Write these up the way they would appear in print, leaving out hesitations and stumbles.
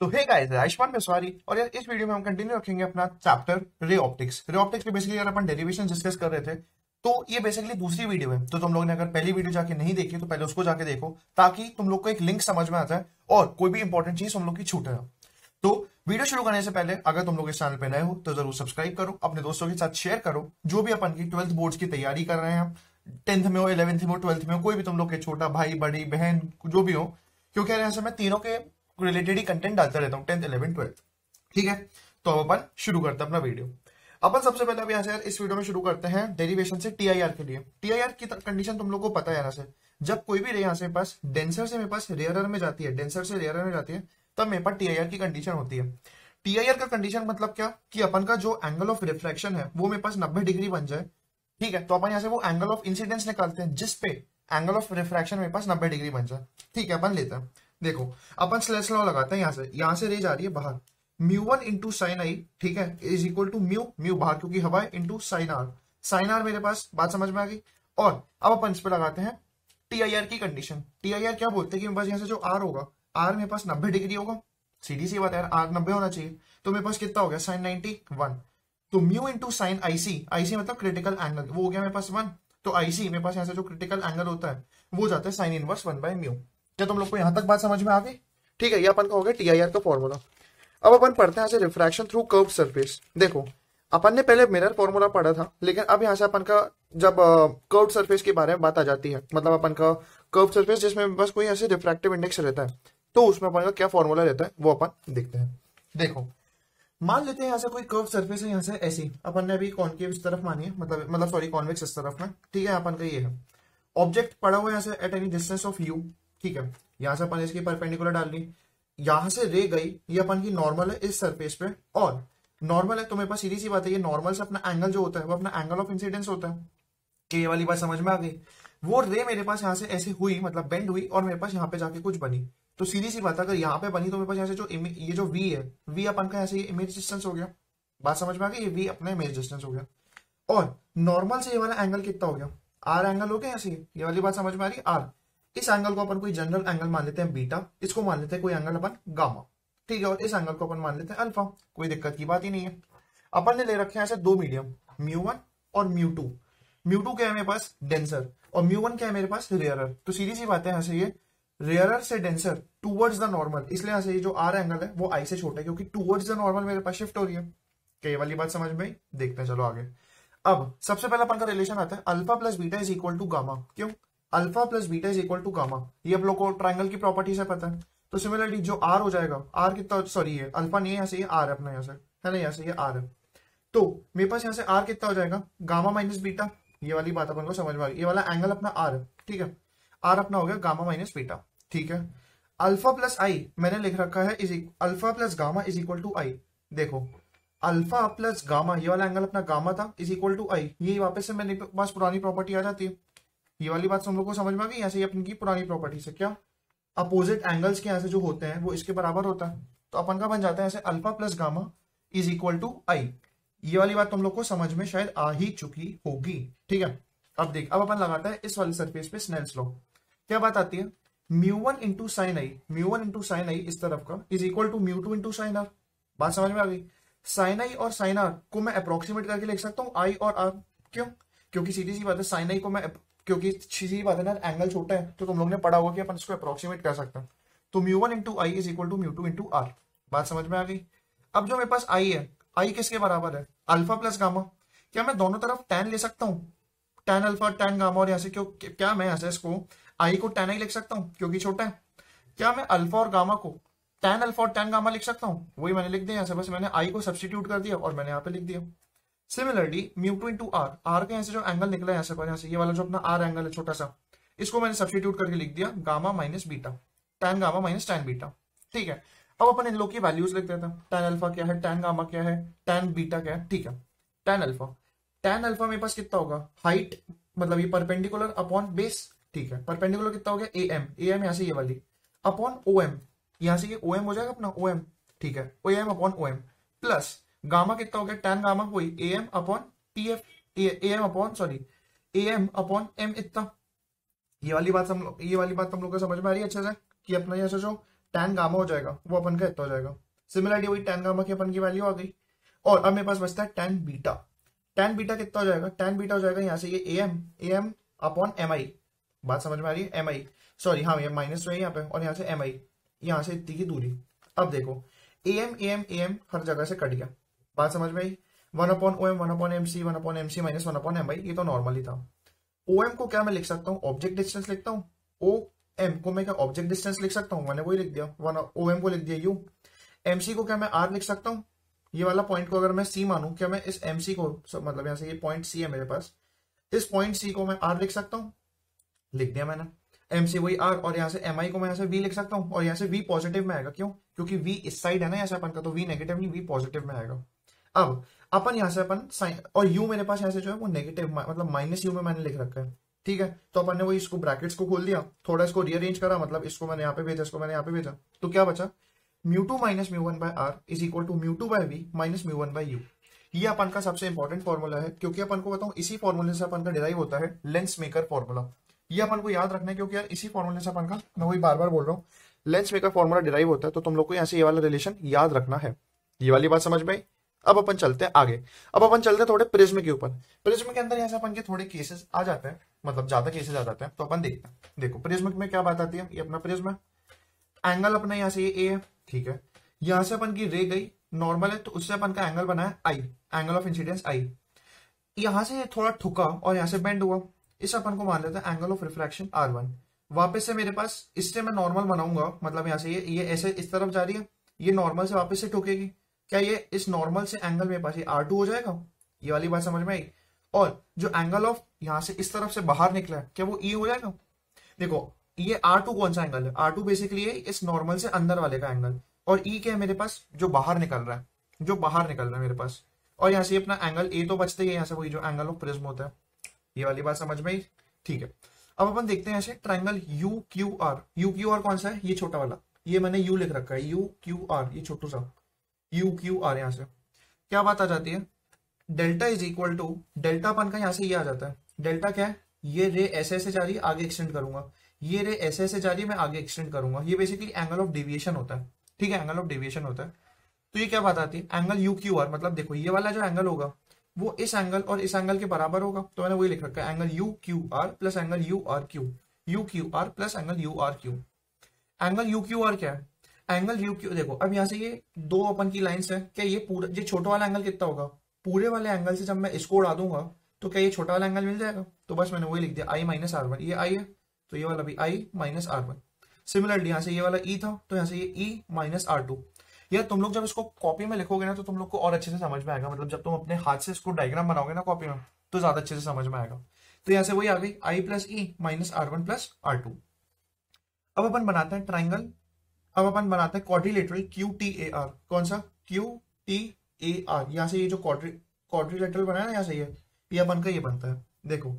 तो hey guys, Ayushman पेशवारी और इस वीडियो में हम कंटिन्यू रखेंगे अपना chapter ray optics. Ray optics में बेसिकली अपन डेरिवेशन डिस्कस कर रहे थे, तो ये बेसिकली दूसरी वीडियो है। तो तुम लोग ने अगर पहली वीडियो जाके नहीं देखी तो पहले उसको जाके देखो, ताकि तुम लोग को एक लिंक समझ में आता है और कोई भी इंपॉर्टेंट चीज तुम लोग की छूटे ना। तो वीडियो शुरू करने से पहले अगर तुम लोग इस चैनल पे नए हो तो जरूर सब्सक्राइब करो, अपने दोस्तों के साथ शेयर करो। जो भी अपन की 12th बोर्ड्स की तैयारी कर रहे हैं, 10th में हो, 11th में हो, 12th में हो, कोई भी तुम लोग के छोटा भाई, बड़ी बहन जो भी हो, क्योंकि ऐसे मैं तीनों के रिलेटेड ही कंटेंट डालता रहता हूँ, 10th, 11th, 12th। ठीक है, तो अब अपन शुरू करते हैं अपना वीडियो। अपन सबसे पहले अब यहाँ से इस वीडियो में शुरू करते हैं डेरिवेशन से टीआईआर के लिए। टीआईआर की कंडीशन तुम लोग को पता है यहाँ से, जब कोई भी रे यहाँ से पास डेंसर से मेरे पास रेयरर में जाती है, डेंसर से रेयरर में जाती है, तब मेरे पास टीआईआर की कंडीशन होती है। टीआईआर का कंडीशन मतलब क्या कि अपन का जो एंगल ऑफ रिफ्लेक्शन है वो मेरे पास 90 डिग्री बन जाए। ठीक है, तो अपन यहाँ से वो एंगल ऑफ इंसिडेंस निकालते हैं जिसपे एंगल ऑफ रिफ्रैक्शन मेरे पास 90 डिग्री बन जाए। ठीक है, अपन लेते हैं, देखो अपन स्लेट्स लॉ लगाते हैं। यहाँ से रे जा रही है बाहर, μ1 इंटू साइन आई, ठीक है, इज इक्वल टू म्यू बाहर क्योंकि हवा है, इंटू साइन आर। मेरे पास बात समझ में आ गई। और अब अपन इस पर लगाते हैं टीआईआर की कंडीशन। टीआईआर क्या बोलते हैं कि मेरे पास यहाँ से जो आर होगा, आर मेरे पास 90 डिग्री होगा, सीधी सी बात है, आर 90 होना चाहिए। तो मेरे पास कितना हो गया, साइन 90 1। तो mu into sine IC, IC मतलब क्रिटिकल एंगल, वो हो गया मेरे पास 1। तो आईसी मेरे पास यहाँ से जो क्रिटिकल एंगल होता है वो जाता है साइन इनवर्स 1/μ। क्या तुम लोग को यहाँ तक बात समझ में आ गई? ठीक है, ये अपन का हो गया टीआईआर का फॉर्मूला। अब अपन पढ़ते हैं यहाँ से रिफ्रैक्शन थ्रू कर्व सरफेस। देखो अपन ने पहले मिरर फॉर्मूला पढ़ा था, लेकिन अब यहाँ से अपन का जब कर्व सरफेस के बारे में बात आ जाती है, मतलब अपन का कर्व सरफेस जिसमें बस कोई ऐसे रिफ्रैक्टिव इंडेक्स रहता है, तो उसमें अपन का क्या फॉर्मूला रहता है वो अपन देखते हैं। देखो मान लेते हैं यहाँ से कोई कर्व सरफेस है, यहाँ से ऐसी अपन ने अभी कॉन्केव इस तरफ मानी है, मतलब सॉरी कॉन्वेक्स इस तरफ में। ठीक है, अपन का ये है ऑब्जेक्ट पड़ा हुआ यहाँ से at any distance of you. ठीक है, यहाँ से अपन इसकी परपेंडिकुलर डाल ली, यहाँ से रे गई, ये अपन की नॉर्मल है इस सरफेस पे, और नॉर्मल है तो मेरे पास सीधी सी बात है ये नॉर्मल से अपना एंगल जो होता है वो अपना एंगल ऑफ इंसिडेंस होता है। ये वाली बात समझ में आ गई। वो रे मेरे पास यहाँ से ऐसे हुई, मतलब बेंड हुई, और मेरे पास यहाँ पे जाके कुछ बनी। तो सीधी सी बात अगर यहाँ पे बनी तो मेरे पास यहाँ से जो ये जो वी है, वी अपन का यहाँ से ये इमेज डिस्टेंस हो गया। बात समझ में आ गई, ये वी अपना इमेज डिस्टेंस हो गया। और नॉर्मल से ये वाला एंगल कितना हो गया, आर एंगल हो गया यहाँ से, ये वाली बात समझ में आ रही है, आर। इस एंगल को अपन कोई जनरल एंगल मान लेते हैं बीटा, इसको मान लेते हैं कोई एंगल अपन गामा। ठीक है, और इस एंगल को अपन मान लेते हैं अल्फा। कोई दिक्कत की बात ही नहीं है। अपन ने ले रखे हैं ऐसे दो मीडियम, μ1 और μ2। μ2 क्या है मेरे पास, डेंसर, और μ1 क्या है मेरे पास, रेयरर। तो सीधी सी बात है यहाँ से ये रेयरर से डेंसर टूवर्ड्स द नॉर्मल, इसलिए यहाँ से ये जो आर एंगल है वो आई से छोटा है क्योंकि टूवर्ड्स द नॉर्मल मेरे पास शिफ्ट हो रही है। क्या ये वाली बात समझ में? देखते हैं, चलो आगे। अब सबसे पहले अपन का रिलेशन आता है alpha plus beta is equal to gamma. क्यों? Alpha plus beta is equal to gamma, ये आप लोग को ट्राइंगल की प्रॉपर्टी से पता है। तो सिमिलरली जो आर हो जाएगा, आर कितना, सॉरी ये अल्फा नहीं है, यहाँ से ये आर अपना यहाँ से है ना, यहाँ से ये आर है। तो मेरे पास यहाँ से आर कितना हो जाएगा, गामा माइनस बीटा। ये वाली बात अपन को समझ में आ गई, ये वाला एंगल अपना आर है। ठीक है, आर अपना हो गया गामा माइनस बीटा। ठीक है, अल्फा प्लस आई मैंने लिख रखा है alpha plus gamma is equal to I. देखो अल्फा प्लस गामा, ये वाला एंगल अपना गामा था, इज इक्वल टू आई। ये वापस से मेरे पास पुरानी प्रॉपर्टी आ जाती है। ये वाली बात हम लोग को समझ में आ गई, यहाँ से अपन की पुरानी प्रॉपर्टी से, क्या अपोजिट एंगल्स के यहाँ से जो होते हैं वो इसके बराबर होता है। तो अपन का बन जाता है ऐसे alpha plus gamma is equal to I. ये वाली बात तुम लोग को समझ में शायद आ ही चुकी होगी। ठीक है, अब देख, अब अपन लगाता है इस वाली सरफेस पे स्नेल्स लॉ। क्या बात आती है, μ1 into sine I, μ1 into sine I इस तरफ का is equal to μ2 into sine R. बात समझ में आ गई। साइन आई और साइन आर को मैं अप्रोक्सीमेट करके लिख सकता हूँ आई और आर। क्यों? क्योंकि सीधी सी बात है, साइन आई को मैं, क्योंकि सीधी बात है ना, एंगल छोटा है तो तुम लोग ने पढ़ा होगा कि अपन इसको अप्रोक्सीमेट कर सकते हैं। तो μ1 into I is equal to μ2 into R. बात समझ में आ गई। अब जो मेरे पास आई है, आई किसके बराबर है, अल्फा प्लस गामा। क्या मैं दोनों तरफ टैन ले सकता हूँ, टैन अल्फा टैन गामा, और यहाँ से क्या मैं यहाँ से इसको आई को टैन आई लिख सकता हूँ क्योंकि छोटा है। क्या मैं अल्फा और गामा को टैन अल्फा और टैन गामा लिख सकता हूँ? वही मैंने लिख दिया यहाँ से, बस मैंने आई को सब्सटीट्यूट कर दिया और मैंने यहाँ पे लिख दिया। सिमिलरली μ2 इंटू आर, आर का यहाँ से जो एंगल निकला यहाँ से, पर यहाँ से ये वाला जो अपना आर एंगल है छोटा सा, इसको मैंने सब्सटीट्यूट करके लिख दिया gamma minus beta, tan gamma minus tan beta. ठीक है, अब अपन इन लोग की वैल्यूज लिख देते हैं, टैन अल्फा क्या है, टैन गामा क्या है, टैन बीटा क्या है। ठीक है, टैन अल्फा मेरे पास कितना होगा, हाइट मतलब ये परपेंडिकुलर अपॉन बेस। ठीक है, परपेंडिकुलर कितना हो गया, ए एम यहाँ से ये वाली, अपॉन ओ एम, यहाँ से ये ओ एम हो जाएगा अपना ओ एम। ठीक है, O M upon O M, plus gamma कितना हो गया, टैन गामा वही A M upon T F, A M upon M इतना। ये वाली बात हम लोग को समझ में आ रही है अच्छे से, कि अपना यहाँ से जो टैन गामा हो जाएगा वो अपन का इतना हो जाएगा। सिमिलरली वही टैन गामा की अपन की वैल्यू आ गई और अब मेरे पास बचता है टैन बीटा। टैन बीटा कितना हो जाएगा, टैन बीटा हो जाएगा यहाँ से ये एम अपॉन एम आई। बात समझ में आ रही है, एम आई सॉरी हाँ ये माइनस में यहाँ पे और यहाँ से एम आई, यहाँ से इतनी की दूरी। अब देखो एम हर जगह से कट गया। बात समझ में आई, one upon O M one upon M C minus one upon M I, ये तो नॉर्मल ही था। ओ एम को क्या मैं लिख सकता हूँ, ऑब्जेक्ट डिस्टेंस लिखता हूँ। ओ एम को मैं क्या ऑब्जेक्ट डिस्टेंस लिख सकता हूँ, मैंने वही लिख दिया वन, ओ एम को लिख दिया यू। एम सी को क्या मैं आर लिख सकता हूँ, ये वाला पॉइंट को अगर मैं सी मानू क्या मैं इस एम सी को मतलब यहाँ से ये पॉइंट सी है मेरे पास, इस पॉइंट सी को मैं आर लिख सकता हूँ, लिख दिया मैंने। एम सी वही आर और यहाँ से एम आई को मैं यहाँ से वी लिख सकता हूँ और यहाँ से वी पॉजिटिव में आएगा, क्यों क्योंकि वी इस साइड है ना यहाँ से अपन का, तो वी नेगेटिव नहीं वी पॉजिटिव में आएगा। अब अपन यहाँ से अपन साइन और यू मेरे पास यहाँ से जो है वो नेगेटिव मतलब माइनस यू में मैंने लिख रखा है ठीक है। तो अपन ने वही इसको ब्रैकेट्स को खोल दिया, थोड़ा इसको रीअरेंज करा, मतलब इसको मैंने यहाँ पे भेजा इसको मैंने यहाँ पे भेजा, तो क्या बचा mu two minus mu one by R is equal to mu two by V minus mu one by U. ये अपन का सबसे इंपॉर्टेंट फॉर्मूला है क्योंकि अपन को बताऊं इसी फॉर्मूले से अपन का डिराइव होता है लेंस मेकर फॉर्मूला। ये अपन को याद रखना है क्योंकि यार इसी फॉर्मूले से अपन का, मैं वही बार बार बोल रहा हूँ, लेंस मेकर फॉर्मूला डिराइव होता है। तो तुम लोग को यहाँ से ये वाला रिलेशन याद रखना है, ये वाली बात समझ में आई। अब अपन चलते हैं आगे, अब अपन चलते हैं थोड़े प्रिज्म के ऊपर। प्रिज्म के अंदर यहाँ से अपन के थोड़े केसेस आ जाते हैं, मतलब ज्यादा केसेस आ जाते हैं, तो अपन देखते हैं। देखो प्रिज्म में क्या बात आती है, ये अपना प्रिज्म है, एंगल अपना यहाँ से ए है ठीक है, यहाँ से अपन की रे गई नॉर्मल है तो उससे अपन का एंगल बना है I, angle of incidence I. यहाँ से थोड़ा ठुका और यहाँ से बेंड हुआ, इस अपन को मान लेते हैं एंगल ऑफ रिफ्रैक्शन R1। वापस से मेरे पास इससे मैं नॉर्मल बनाऊंगा, मतलब यहाँ से ये ऐसे इस तरफ जा रही है, ये नॉर्मल से वापस से ठुकेगी, क्या ये इस नॉर्मल से एंगल मेरे पास ये R2 हो जाएगा, ये वाली बात समझ में आई। और जो एंगल ऑफ यहाँ से इस तरफ से बाहर निकला है क्या वो E हो जाएगा। देखो ये R2 कौन सा एंगल है, R2 बेसिकली है इस नॉर्मल से अंदर वाले का एंगल, और E क्या है मेरे पास जो बाहर निकल रहा है, जो बाहर निकल रहा है मेरे पास। और यहाँ से अपना एंगल A तो बचता ही है, यहाँ से वही जो एंगल ऑफ प्रिज्म होता है, ये वाली बात समझ में आई ठीक है। अब अपन देखते हैं ऐसे ट्रायंगल UQR कौन सा है, ये छोटा वाला, ये मैंने U लिख रखा है UQR, ये छोटू सा UQR। यहाँ से क्या बात आ जाती है, delta is equal to delta अपन का यहाँ से ये आ जाता है। डेल्टा क्या है, ये रे ऐसे ऐसे जा रही है आगे एक्सटेंड करूंगा, ये रे ऐसे ऐसे जा रही है मैं आगे एक्सटेंड करूंगा, ये बेसिकली एंगल ऑफ डेविएशन होता है ठीक है, एंगल ऑफ डेविएशन होता है। तो ये क्या बात आती है एंगल UQR, मतलब देखो ये वाला जो एंगल होगा वो इस एंगल और इस एंगल के बराबर होगा, तो मैंने वही लिख रखा है angle UQR plus angle URQ, UQR plus angle URQ। Angle UQR क्या है, एंगल UQ देखो अब यहाँ से ये दो अपन की लाइंस है, क्या ये पूरा ये छोटा वाला एंगल कितना होगा, पूरे वाले एंगल से जब मैं इसको उड़ा दूंगा तो क्या ये छोटा वाला एंगल मिल जाएगा, तो बस मैंने वही लिख दिया I माइनस R1, ये I है तो ये वाला भी I माइनस R1। सिमिलरली यहाँ से ये वाला E था तो यहाँ से ये E माइनस R2। यार तुम लोग जब इसको कॉपी में लिखोगे ना तो तुम लोग को और अच्छे से समझ में आएगा, मतलब जब तुम अपने हाथ से इसको डायग्राम बनाओगे ना कॉपी में तो ज्यादा अच्छे से समझ में आएगा। तो यहाँ से वही आ गई I plus E minus R one plus R two. अब अपन बनाते हैं ट्राइंगल, अब अपन बनाते हैं क्वाड्रिलेटरल QTAR, कौन सा QTAR। यहाँ से ये जो क्वाड्रिलेटरल बना है ना यहाँ से ये अपन का ये बनता है। देखो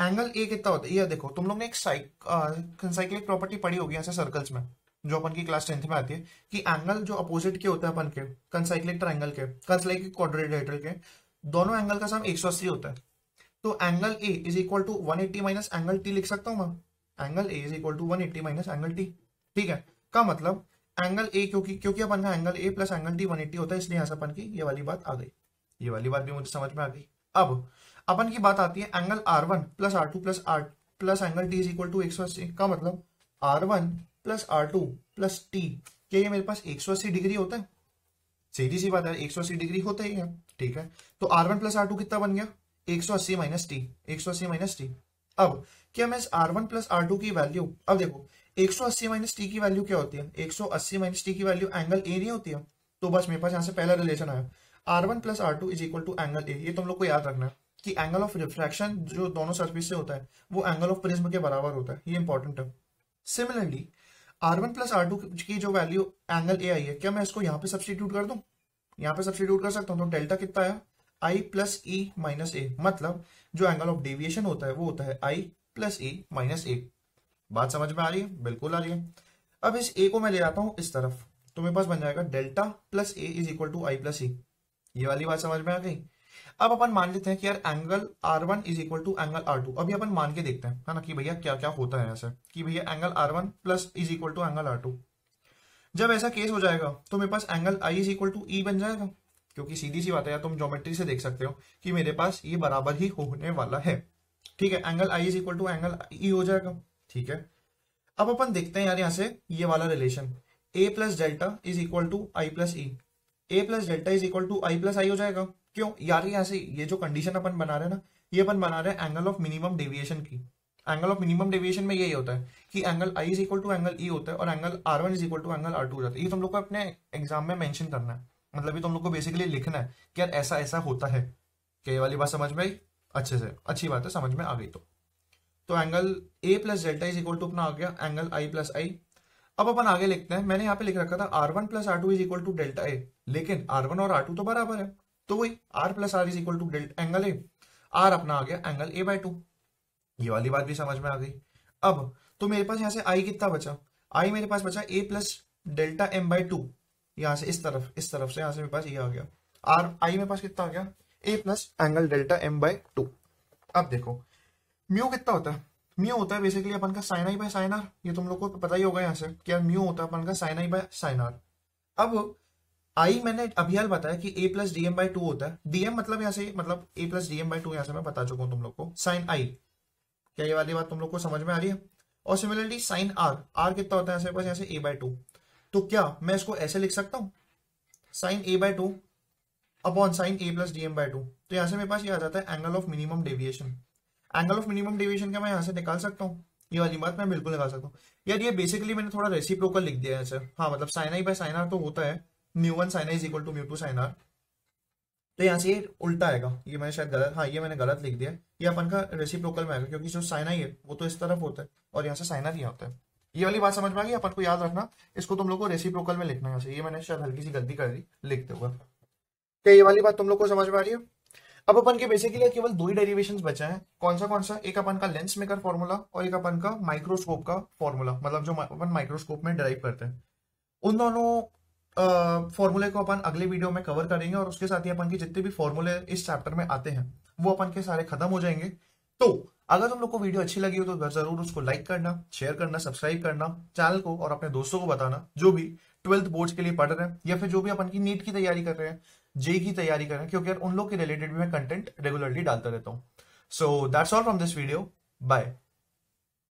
एंगल ए कितना होता है, ये देखो तुम लोग ने एक साइक्लिक प्रॉपर्टी पढ़ी होगी यहाँ से सर्कल्स में, जो अपन की क्लास 10th में आती है, कि एंगल जो अपोजिट के होता है अपन के कंसाइक्लिक ट्रायंगल के कंसाइक्लिक क्वाड्रिलेटरल के, दोनों एंगल का सम 180 होता है। तो angle A is equal to 180 minus angle T लिख सकता हूं मैं, angle A is equal to 180 minus angle T ठीक है। का मतलब एंगल ए क्योंकि अपन का angle A plus angle T 180 होता है, इसलिए यहाँ से अपन की ये वाली बात आ गई, ये वाली बात भी मुझे समझ में आ गई। अब अपन की बात आती है angle R1 plus R2 plus R plus angle T is equal to 180। का मतलब R1 plus R2 plus T, क्या ये मेरे पास 180 डिग्री होता है, सीधी सी बात है 180 डिग्री होता ही है ठीक है। तो R1 प्लस R2 कितना बन गया 180 माइनस T, 180 माइनस T। अब क्या मैं इस R1 प्लस R2 की वैल्यू, अब देखो 180 माइनस T की वैल्यू क्या होती है, 180 माइनस T की वैल्यू एंगल A नहीं होती है। तो बस मेरे पास यहाँ से पहला रिलेशन आया R1 plus R2 is equal to angle A। ये तुम लोग को याद रखना है कि एंगल ऑफ रिफ्रैक्शन जो दोनों सर्फिस से होता है वो एंगल ऑफ प्रिज्म के बराबर होता है, ये इंपॉर्टेंट है। सिमिलरली R1 प्लस R2 की जो वैल्यू एंगल ए आई है, क्या मैं इसको यहाँ पे सब्स्टिट्यूट कर दूं, यहाँ पे सब्स्टिट्यूट कर सकता हूँ। तो डेल्टा कितना आया I plus E minus A, मतलब जो एंगल ऑफ डेविएशन होता है वो होता है I plus E minus A। बात समझ में आ रही है, बिल्कुल आ रही है। अब इस A को मैं ले जाता हूँ इस तरफ, तो मेरे पास बन जाएगा delta plus A is equal to I plus E, ये वाली बात समझ में आ गई। अब अपन मान लेते हैं कि यार angle R1 is equal to angle R2। अभी अपन मान के देखते हैं है ना कि भैया क्या क्या होता है ऐसे, कि भैया angle R1 plus is equal to angle R2। जब ऐसा केस हो जाएगा तो मेरे पास angle I is equal to E बन जाएगा, क्योंकि सीधी सी बात है, या तुम ज्योमेट्री से देख सकते हो कि मेरे पास ये बराबर ही होने वाला है। ठीक है, angle I is equal to angle E हो जाएगा। ठीक है, अब अपन देखते हैं यार यहाँ से ये वाला relation A plus delta is equal to I plus E, A plus delta is equal to I plus I हो जाएगा। क्यों यार, यहाँ से ये जो कंडीशन अपन बना रहे हैं ना, ये अपन बना रहे हैं एंगल ऑफ मिनिमम डेविएशन की। एंगल ऑफ मिनिमम डेविएशन में यही होता है कि angle I is equal to angle E होता है और angle R one is equal to angle R two हो जाता है। ये तुम लोग को अपने एग्जाम में मेंशन करना है, मतलब ये तुम लोग को बेसिकली लिखना है कि यार ऐसा ऐसा होता है। क्या ये वाली बात समझ में आई अच्छे से? अच्छी बात है, समझ में आ गई। तो angle A plus delta is equal to अपना आ गया एंगल आई प्लस आई। अब अपन आगे लिखते हैं, मैंने यहाँ पे लिख रखा था R one plus R two is equal to delta A, लेकिन आर वन और आर टू तो बराबर है, तो वही R plus R is equal to delta angle A, R अपना आ गया एंगल ए बाय टू। ये वाली बात भी समझ में आ गई। अब तो मेरे पास यहाँ से आई कितना बचा? आई मेरे पास बचा A plus delta M by two, यहाँ से इस तरफ से यहाँ से मेरे पास ये आ गया। आर आई मेरे पास कितना आ गया? A plus angle delta M by two. अब देखो म्यू कितना होता है? म्यू होता है बेसिकली अपन का sine I by sine R. ये तुम लोग को पता ही होगा यहाँ से क्या म्यू होता है अपन का sine I by sine R. अब आई मैंने अभी हाल बताया कि A plus DM by two होता है। डीएम मतलब यहाँ से मतलब A plus DM by two यहाँ से मैं बता चुका हूँ तुम लोग को साइन आई। क्या ये वाली बात तुम लोग को समझ में आ रही है? और सिमिलरली साइन आर, आर कितना होता है यहाँ से बस यहाँ से ए बाई टू। तो क्या मैं इसको ऐसे लिख सकता हूँ sine A by two upon sine A plus DM by two. तो यहाँ से मेरे पास ये आ जाता है angle of minimum deviation. Angle of minimum deviation का मैं यहाँ से निकाल सकता हूँ, ये वाली बात मैं बिल्कुल निकाल सकता हूँ यार। ये बेसिकली मैंने थोड़ा रेसिप्रोकल लिख दिया है सर। हाँ मतलब sine I by sine R तो होता है mu one sine I is equal to mu two sine R. तो यहाँ से ये उल्टा आएगा, ये मैंने शायद गलत, हाँ ये मैंने गलत लिख दिया। ये अपन का रेसिप्रोकल में आएगा क्योंकि जो साइन आई है वो तो इस तरफ होता है और यहाँ से साइन आर ही होता है। ये वाली बात समझ में आ गई, अपन को याद रखना इसको तुम लोग को रेसिप्रोकल में लिखना है। यहाँ से ये मैंने शायद हल्की सी गलती कर दी लिखते हुए। क्या ये वाली बात तुम लोग को समझ में आ रही है? अब अपन के बेसिकली केवल दो ही डेरिवेशंस बचे हैं। कौन सा? एक अपन का लेंस मेकर फॉर्मूला और एक अपन का माइक्रोस्कोप का फॉर्मूला, मतलब जो अपन माइक्रोस्कोप में डराइव करते हैं। उन दोनों फॉर्मूले को अपन अगले वीडियो में कवर करेंगे और उसके साथ ही अपन के जितने भी फॉर्मूले इस चैप्टर में आते हैं वो अपन के सारे खत्म हो जाएंगे। तो अगर तुम लोग को वीडियो अच्छी लगी हो तो जरूर उसको लाइक करना, शेयर करना, सब्सक्राइब करना चैनल को और अपने दोस्तों को बताना जो भी 12th बोर्ड्स के लिए पढ़ रहे हैं या फिर जो भी अपन की नीट की तैयारी कर रहे हैं, जे की तैयारी कर रहे हैं, क्योंकि यार उन लोग के रिलेटेड भी मैं कंटेंट रेगुलरली डालता रहता हूँ। So that's all from this video, bye.